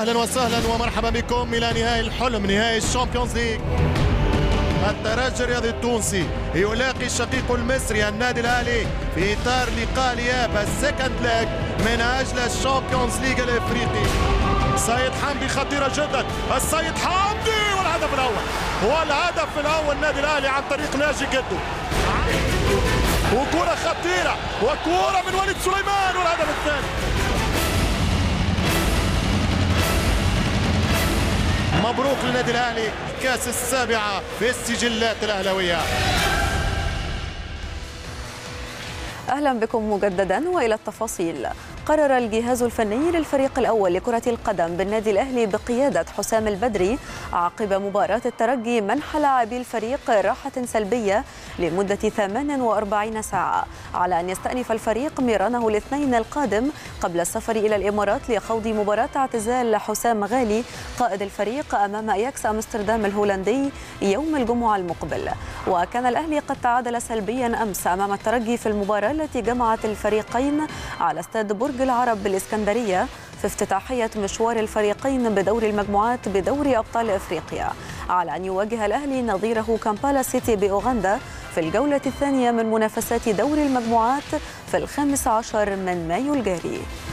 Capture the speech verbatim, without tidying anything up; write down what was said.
اهلا وسهلا ومرحبا بكم الى نهائي الحلم، نهائي الشامبيونز ليغ. الترجي الرياضي التونسي يلاقي الشقيق المصري النادي الاهلي في اطار لقاء الإياب السكند ليج من اجل الشامبيونز ليغ الافريقي. سيد حمدي خطيره جدا، السيد حمدي والهدف الاول، والهدف الاول نادي الاهلي عن طريق ناجي كيدو، وكره خطيره وكره من وليد سليمان والهدف الثاني. مبروك للنادي الاهلي كاس السابعه في السجلات الاهلاويه. اهلا بكم مجددا والى التفاصيل. قرر الجهاز الفني للفريق الأول لكرة القدم بالنادي الأهلي بقيادة حسام البدري عقب مباراة الترجي منح لاعبي الفريق راحة سلبية لمدة ثمان وأربعين ساعة، على أن يستأنف الفريق ميرانه الاثنين القادم قبل السفر إلى الإمارات لخوض مباراة اعتزال حسام غالي قائد الفريق أمام اياكس امستردام الهولندي يوم الجمعة المقبل. وكان الأهلي قد تعادل سلبيا أمس أمام الترجي في المباراة التي جمعت الفريقين على استاد برج العرب بالإسكندرية في افتتاحية مشوار الفريقين بدور المجموعات بدوري أبطال إفريقيا، على أن يواجه الأهلي نظيره كامبالا سيتي بأوغندا في الجولة الثانية من منافسات دوري المجموعات في الخامس عشر من مايو الجاري.